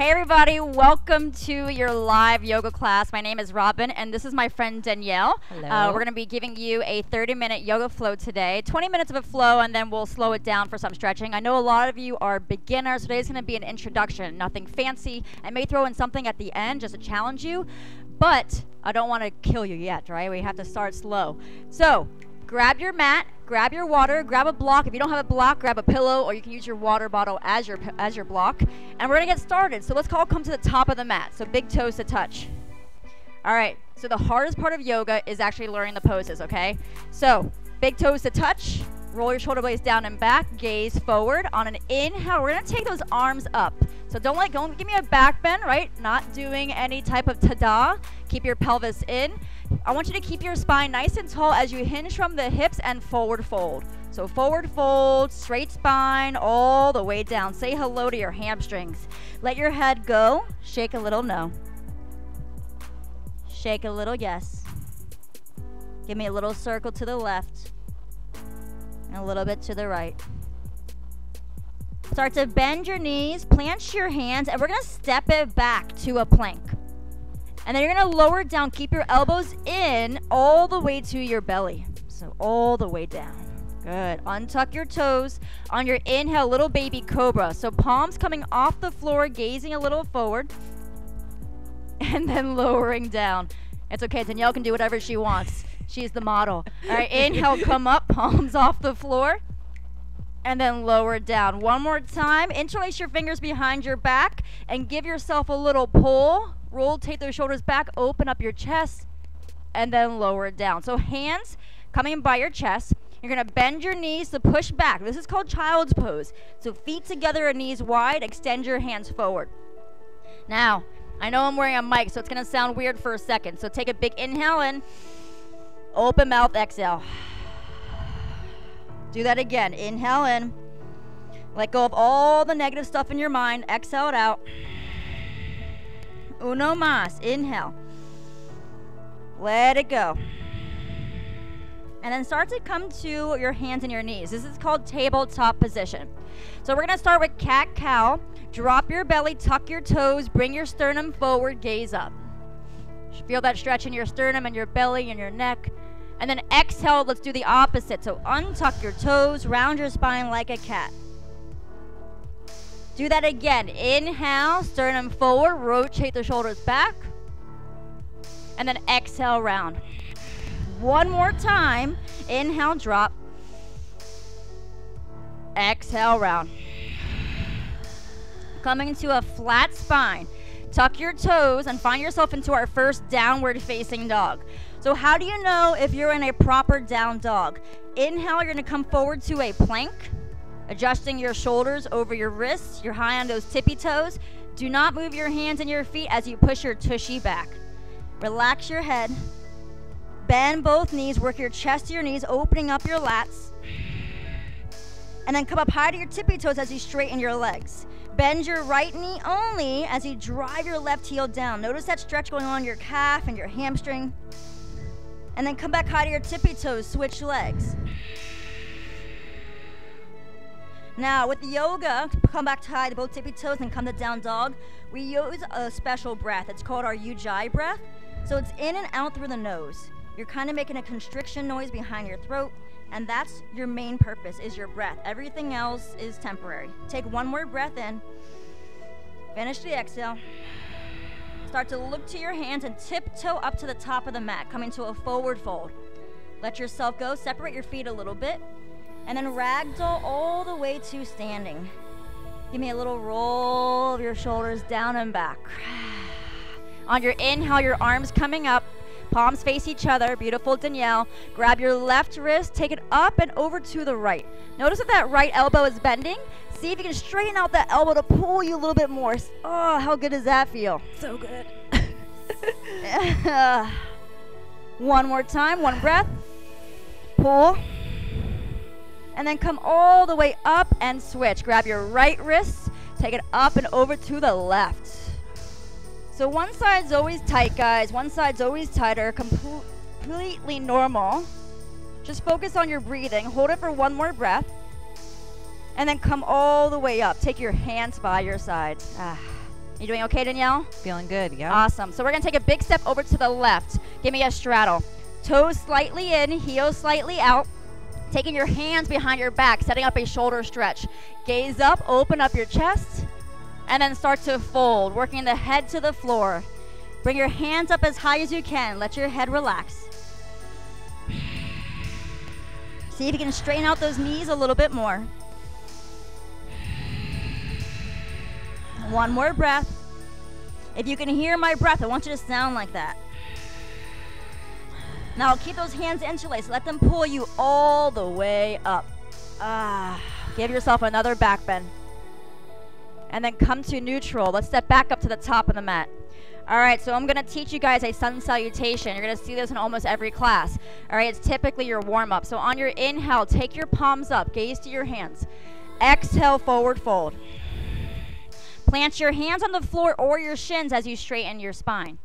Hey everybody, welcome to your live yoga class. My name is Robin and this is my friend Danielle. Hello. We're gonna be giving you a 30-minute yoga flow today. 20 minutes of a flow and then we'll slow it down for some stretching. I know a lot of you are beginners. Today's gonna be an introduction, nothing fancy. I may throw in something at the end just to challenge you, but I don't wanna kill you yet, right? We have to start slow. So, grab your mat, grab your water, grab a block. If you don't have a block, grab a pillow, or you can use your water bottle as your block. And we're gonna get started. So let's all come to the top of the mat. So big toes to touch. All right, so the hardest part of yoga is actually learning the poses, okay? So big toes to touch, roll your shoulder blades down and back, gaze forward. On an inhale, we're gonna take those arms up. So don't give me a back bend, right? Not doing any type of ta-da. Keep your pelvis in. I want you to keep your spine nice and tall as you hinge from the hips and forward fold. So forward fold, straight spine, all the way down. Say hello to your hamstrings. Let your head go. Shake a little no. Shake a little yes. Give me a little circle to the left and a little bit to the right. Start to bend your knees, plant your hands, and we're gonna step it back to a plank. And then you're gonna lower down, keep your elbows in all the way to your belly. So all the way down, good. Untuck your toes. On your inhale, little baby cobra. So palms coming off the floor, gazing a little forward, and then lowering down. It's okay, Danielle can do whatever she wants. She's the model. All right, inhale, come up, palms off the floor, and then lower down. One more time, interlace your fingers behind your back and give yourself a little pull. Rotate those shoulders back, open up your chest, and then lower it down. So hands coming by your chest. You're gonna bend your knees to push back. This is called child's pose. So feet together and knees wide, extend your hands forward. Now, I know I'm wearing a mic, so it's gonna sound weird for a second. So take a big inhale in, open mouth, exhale. Do that again, inhale in. Let go of all the negative stuff in your mind, exhale it out. Uno más, inhale. Let it go. And then start to come to your hands and your knees. This is called tabletop position. So we're gonna start with cat-cow. Drop your belly, tuck your toes, bring your sternum forward, gaze up. Feel that stretch in your sternum and your belly and your neck. And then exhale, let's do the opposite. So untuck your toes, round your spine like a cat. Do that again. Inhale, sternum forward, rotate the shoulders back, and then exhale, round. One more time. Inhale, drop. Exhale, round. Coming into a flat spine. Tuck your toes and find yourself into our first downward facing dog. So how do you know if you're in a proper down dog? Inhale, you're gonna come forward to a plank. Adjusting your shoulders over your wrists. You're high on those tippy toes. Do not move your hands and your feet as you push your tushy back. Relax your head. Bend both knees. Work your chest to your knees, opening up your lats. And then come up high to your tippy toes as you straighten your legs. Bend your right knee only as you drive your left heel down. Notice that stretch going on in your calf and your hamstring. And then come back high to your tippy toes. Switch legs. Now, with yoga, come back to high to both tippy toes and come to down dog. We use a special breath. It's called our Ujjayi breath. So it's in and out through the nose. You're kind of making a constriction noise behind your throat, and that's your main purpose, is your breath. Everything else is temporary. Take one more breath in, finish the exhale. Start to look to your hands and tiptoe up to the top of the mat, coming to a forward fold. Let yourself go, separate your feet a little bit, and then ragdoll all the way to standing. Give me a little roll of your shoulders down and back. On your inhale, your arms coming up, palms face each other, beautiful Danielle. Grab your left wrist, take it up and over to the right. Notice that right elbow is bending. See if you can straighten out that elbow to pull you a little bit more. Oh, how good does that feel? So good. One more time, one breath, pull. And then come all the way up and switch. Grab your right wrist, take it up and over to the left. So one side's always tight, guys. One side's always tighter, completely normal. Just focus on your breathing. Hold it for one more breath. And then come all the way up. Take your hands by your side. You doing okay, Danielle? Feeling good, yeah. Awesome. So we're going to take a big step over to the left. Give me a straddle. Toes slightly in, heels slightly out. Taking your hands behind your back, setting up a shoulder stretch. Gaze up, open up your chest, and then start to fold, working the head to the floor. Bring your hands up as high as you can. Let your head relax. See if you can straighten out those knees a little bit more. One more breath. If you can hear my breath, I want you to sound like that. Now keep those hands interlaced. Let them pull you all the way up. Give yourself another back bend. And then come to neutral. Let's step back up to the top of the mat. All right, so I'm gonna teach you guys a sun salutation. You're gonna see this in almost every class. All right, it's typically your warm up. So on your inhale, take your palms up, gaze to your hands. Exhale, forward fold. Plant your hands on the floor or your shins as you straighten your spine.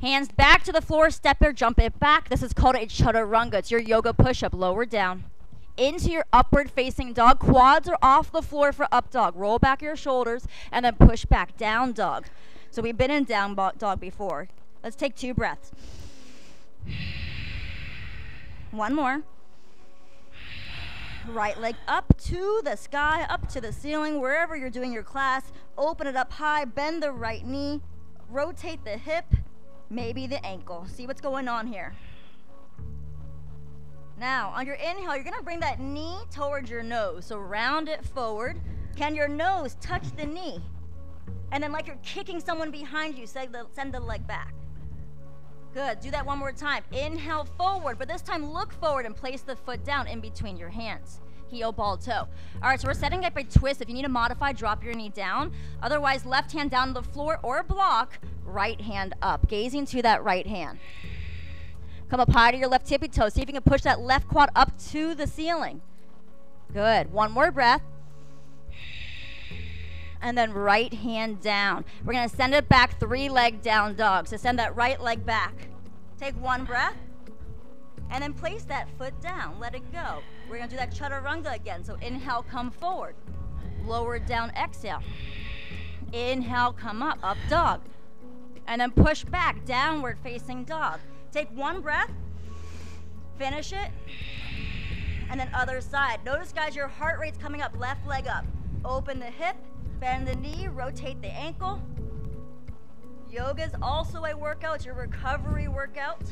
Hands back to the floor, step or jump it back. This is called a chaturanga. It's your yoga push-up, lower down. Into your upward facing dog. Quads are off the floor for up dog. Roll back your shoulders and then push back, down dog. So we've been in down dog before. Let's take two breaths. One more. Right leg up to the sky, up to the ceiling, wherever you're doing your class. Open it up high, bend the right knee, rotate the hip, maybe the ankle. See what's going on here. Now, on your inhale, you're gonna bring that knee towards your nose. So round it forward. Can your nose touch the knee? And then like you're kicking someone behind you, send the leg back. Good, do that one more time. Inhale forward, but this time look forward and place the foot down in between your hands. Heel, ball, toe. All right, so we're setting up a twist. If you need to modify, drop your knee down. Otherwise, left hand down to the floor or block, right hand up. Gazing to that right hand. Come up high to your left tippy toe. See if you can push that left quad up to the ceiling. Good, one more breath. And then right hand down. We're gonna send it back, three leg down dog. So send that right leg back. Take one breath, and then place that foot down, let it go. We're gonna do that chaturanga again. So inhale, come forward. Lower down, exhale. Inhale, come up, up dog. And then push back, downward facing dog. Take one breath, finish it, and then other side. Notice guys, your heart rate's coming up, left leg up. Open the hip, bend the knee, rotate the ankle. Yoga is also a workout, it's your recovery workout.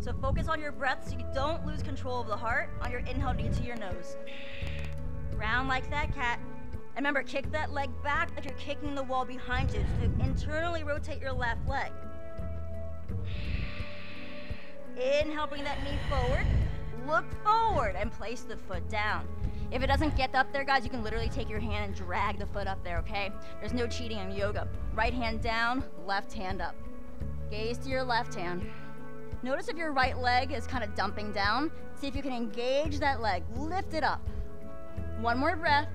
So focus on your breath so you don't lose control of the heart. On your inhale, knee to your nose. Round like that, cat. And remember, kick that leg back like you're kicking the wall behind you. So internally rotate your left leg. Inhale, bring that knee forward. Look forward and place the foot down. If it doesn't get up there, guys, you can literally take your hand and drag the foot up there, okay? There's no cheating in yoga. Right hand down, left hand up. Gaze to your left hand. Notice if your right leg is kind of dumping down. See if you can engage that leg, lift it up. One more breath.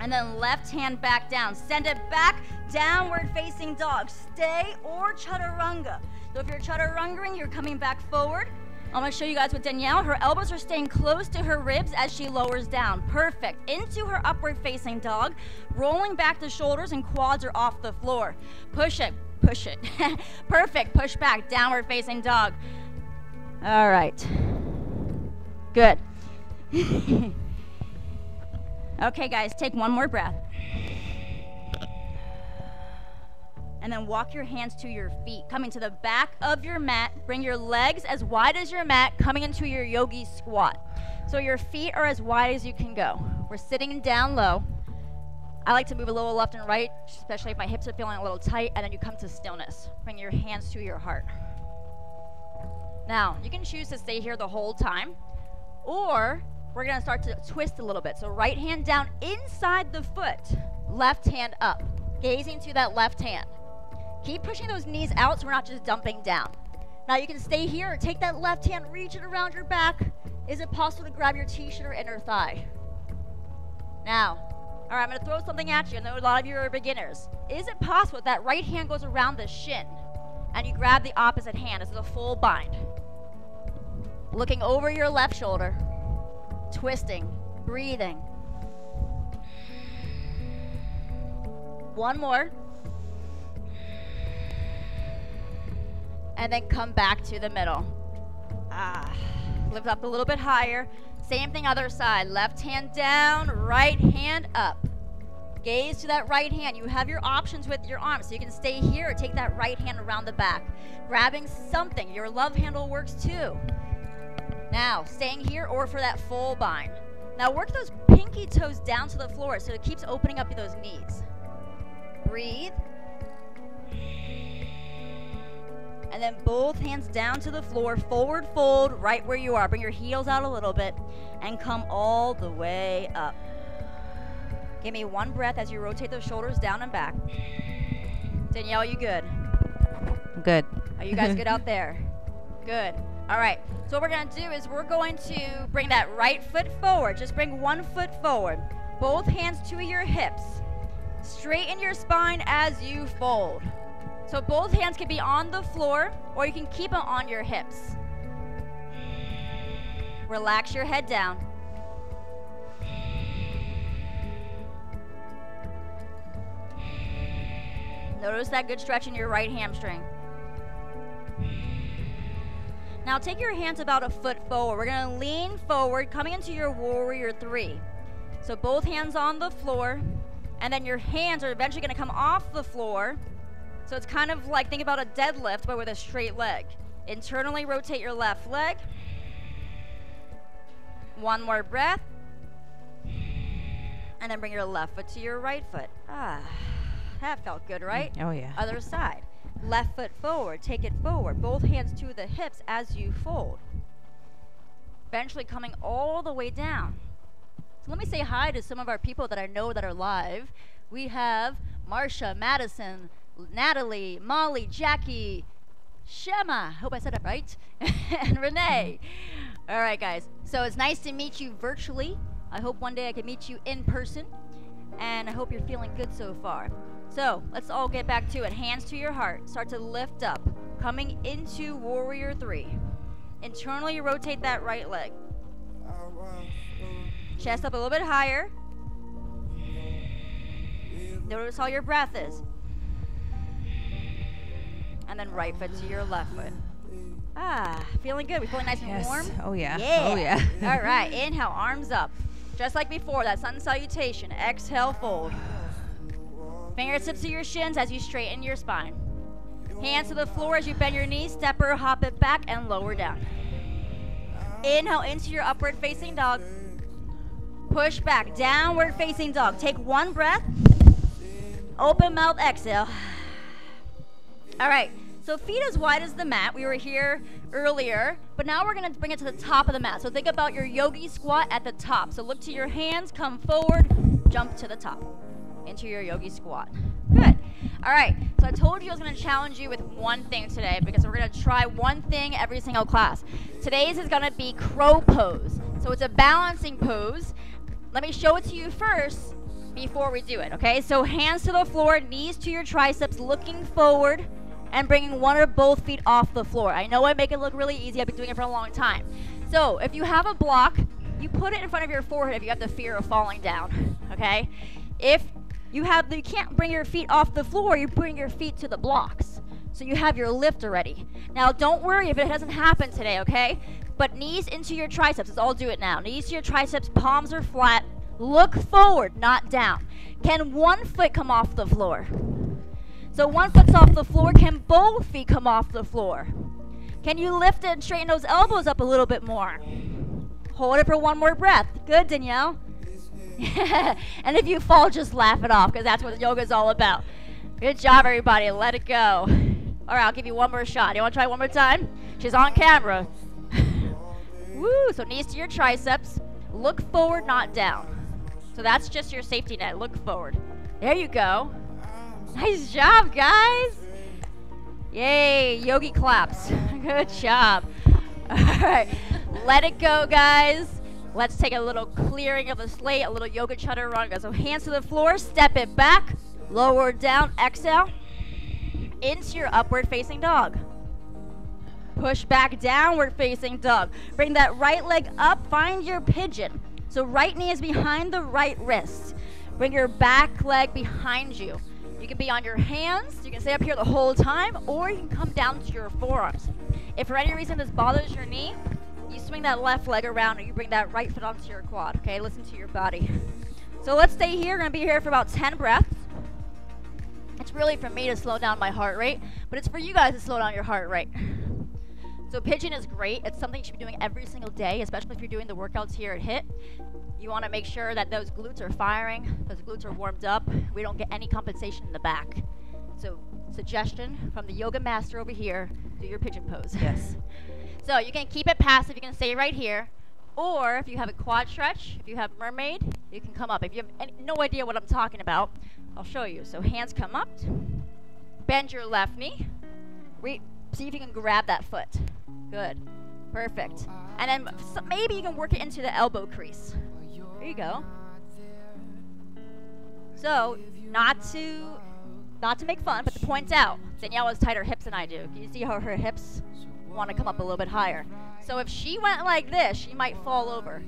And then left hand back down. Send it back, downward facing dog. Stay or chaturanga. So if you're chaturangering, you're coming back forward. I'm gonna show you guys with Danielle. Her elbows are staying close to her ribs as she lowers down. Perfect. Into her upward facing dog. Rolling back the shoulders and quads are off the floor. Push it, push it. Perfect, push back, downward facing dog. All right, good. Okay guys, take one more breath. And then walk your hands to your feet, coming to the back of your mat. Bring your legs as wide as your mat, coming into your yogi squat. So your feet are as wide as you can go. We're sitting down low. I like to move a little left and right, especially if my hips are feeling a little tight, and then you come to stillness. Bring your hands to your heart. Now, you can choose to stay here the whole time, or we're gonna start to twist a little bit. So right hand down inside the foot, left hand up, gazing to that left hand. Keep pushing those knees out so we're not just dumping down. Now you can stay here or take that left hand, reach it around your back. Is it possible to grab your t-shirt or inner thigh? Now, all right, I'm gonna throw something at you. I know a lot of you are beginners. Is it possible that right hand goes around the shin and you grab the opposite hand? This is a full bind. Looking over your left shoulder, twisting, breathing. one more. And then come back to the middle. Ah, lift up a little bit higher. Same thing, other side. Left hand down, right hand up. Gaze to that right hand. You have your options with your arms, so you can stay here or take that right hand around the back. Grabbing something. Your love handle works too. Now, staying here or for that full bind. Now work those pinky toes down to the floor so it keeps opening up those knees. Breathe. And then both hands down to the floor, forward fold right where you are. Bring your heels out a little bit and come all the way up. Give me one breath as you rotate those shoulders down and back. Danielle, you good? Good. Are you guys good out there? Good. All right, so what we're gonna do is we're going to bring that right foot forward. Just bring one foot forward. Both hands to your hips. Straighten your spine as you fold. So both hands can be on the floor, or you can keep them on your hips. Relax your head down. Notice that good stretch in your right hamstring. Now take your hands about a foot forward. We're gonna lean forward, coming into your warrior three. So both hands on the floor, and then your hands are eventually gonna come off the floor. So it's kind of like, think about a deadlift, but with a straight leg. Internally rotate your left leg. One more breath. And then bring your left foot to your right foot. Ah, that felt good, right? Oh yeah. Other side. Left foot forward, take it forward. Both hands to the hips as you fold. Eventually coming all the way down. So let me say hi to some of our people that I know that are live. We have Marsha, Madison, Natalie, Molly, Jackie, Shema, hope I said it right, and Renee. All right, guys, so it's nice to meet you virtually. I hope one day I can meet you in person, and I hope you're feeling good so far. So let's all get back to it. Hands to your heart. Start to lift up, coming into warrior three. Internally rotate that right leg. Chest up a little bit higher. Notice how your breath is. And then right foot to your left foot. Ah, feeling good. We feeling nice and warm? Oh, yeah. Yeah. Oh, yeah. All right. Inhale, arms up. Just like before, that sun salutation. Exhale, fold. Fingertips to your shins as you straighten your spine. Hands to the floor as you bend your knees. Step or hop it back and lower down. Inhale into your upward facing dog. Push back. Downward facing dog. Take one breath. Open mouth, exhale. All right, so feet as wide as the mat. We were here earlier, but now we're gonna bring it to the top of the mat. So think about your yogi squat at the top. So look to your hands, come forward, jump to the top, into your yogi squat. Good. All right, so I told you I was gonna challenge you with one thing today because we're gonna try one thing every single class. Today's is gonna be crow pose. So it's a balancing pose. Let me show it to you first before we do it, okay? So hands to the floor, knees to your triceps, looking forward, and bringing one or both feet off the floor. I know I make it look really easy. I've been doing it for a long time. So if you have a block, you put it in front of your forehead if you have the fear of falling down, okay? If you have, you can't bring your feet off the floor, you bring your feet to the blocks. So you have your lift already. Now don't worry if it doesn't happen today, okay? But knees into your triceps. Let's all do it now. Knees to your triceps, palms are flat. Look forward, not down. Can one foot come off the floor? So one foot's off the floor, can both feet come off the floor? Can you lift it and straighten those elbows up a little bit more? Hold it for one more breath. Good, Danielle. And if you fall, just laugh it off, because that's what yoga is all about. Good job, everybody. Let it go. All right, I'll give you one more shot. You want to try one more time? She's on camera. Woo, so knees to your triceps. Look forward, not down. So that's just your safety net. Look forward. There you go. Nice job, guys. Yay, yogi claps. Good job. All right, let it go, guys. Let's take a little clearing of the slate, a little yoga chaturanga. So hands to the floor, step it back, lower down, exhale, into your upward facing dog. Push back, downward facing dog. Bring that right leg up, find your pigeon. So right knee is behind the right wrist. Bring your back leg behind you. You can be on your hands, you can stay up here the whole time, or you can come down to your forearms. If for any reason this bothers your knee, you swing that left leg around and you bring that right foot onto your quad, okay? Listen to your body. So let's stay here. We're gonna be here for about 10 breaths. It's really for me to slow down my heart rate, but it's for you guys to slow down your heart rate. So pigeon is great. It's something you should be doing every single day, especially if you're doing the workouts here at HIIT. You wanna make sure that those glutes are firing, those glutes are warmed up, we don't get any compensation in the back. So suggestion from the yoga master over here, do your pigeon pose. Yes. So you can keep it passive, you can stay right here, or if you have a quad stretch, if you have mermaid, you can come up. If you have no idea what I'm talking about, I'll show you. So hands come up, bend your left knee, see if you can grab that foot. Good, perfect. And then maybe you can work it into the elbow crease. There you go. So not to make fun, but to point out, Danielle has tighter hips than I do. Can you see how her hips want to come up a little bit higher? So if she went like this, she might fall over.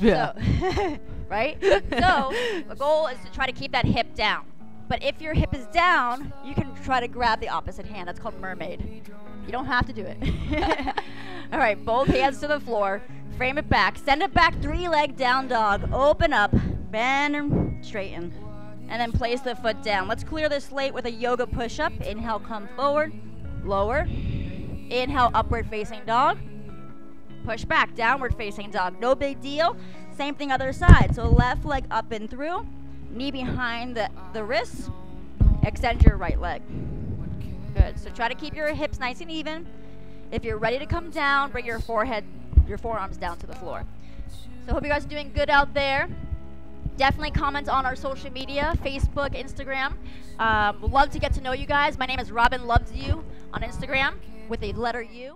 Yeah. So, right? So the goal is to try to keep that hip down. But if your hip is down, you can try to grab the opposite hand. That's called mermaid. You don't have to do it. All right, both hands to the floor. Frame it back. Send it back, three-leg down dog. Open up, bend and straighten. And then place the foot down. Let's clear this slate with a yoga push-up. Inhale, come forward, lower. Inhale, upward facing dog. Push back, downward facing dog. No big deal. Same thing other side. So left leg up and through. Knee behind the wrist. Extend your right leg. Good. So try to keep your hips nice and even. If you're ready to come down, bring your forearms down to the floor. So hope you guys are doing good out there. Definitely comment on our social media, Facebook, Instagram. Love to get to know you guys. My name is Robin Loves You on Instagram with the letter U.